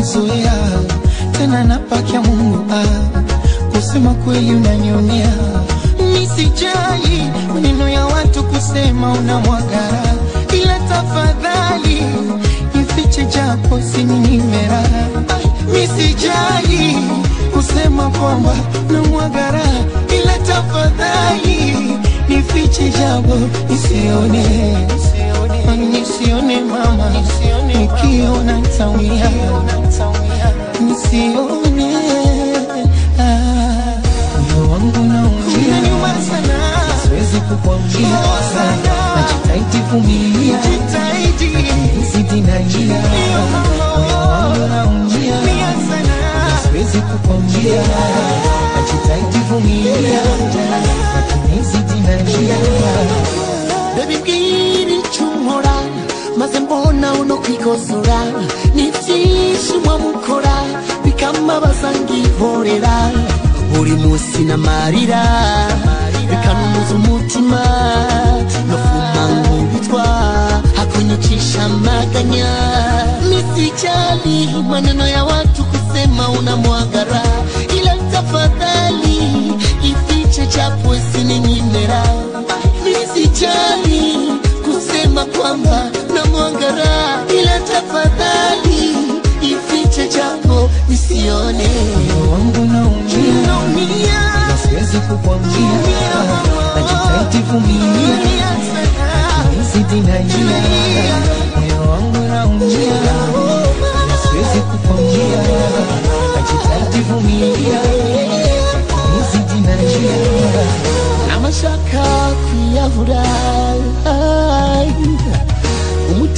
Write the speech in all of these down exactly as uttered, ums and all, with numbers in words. unazuia, tena napakia Mungu ah, kusema kweli unanionia. Nisijali maneno ya watu kusema unamwagara, ila tafadhali nifiche japo sininimera. Nisijali kusema kwamba unamwagara, ila tafadhali nifiche japo nisione, nisione mama, nikiona nitawia, nisione. Kukwambia na jitaidi kumilia, nisi dinaia mwana na umia. Siwezi kukwambia na jitaidi kumilia, nisi dinaia. Baby mgini chumora mazembona unokiko zora, nitishi mwa mukora bikama basangi horera. Uri musi na marira kanumuza umutima, nafuma ngubitwa hakunyichisha maganya. Nisijali maneno ya watu kusema unamwagara, ila tafadhali ifiche chapo isininyimera. Nisijali kusema kwamba unamwagara, ila tafadhali ifiche chapo nisione. Wangu naumia, siwezi kukwambia, na jitaidi kumilia, nisi dinaia moyo wangu naumia. Siwezi kukwambia, na jitaidi kumilia, nisi dinaia. Na mashaka kuyavura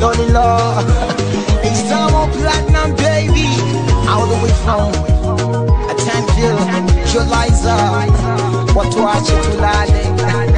lonely low. It's Diamond Platnumz baby all the way from Juliza, watu wache tulale.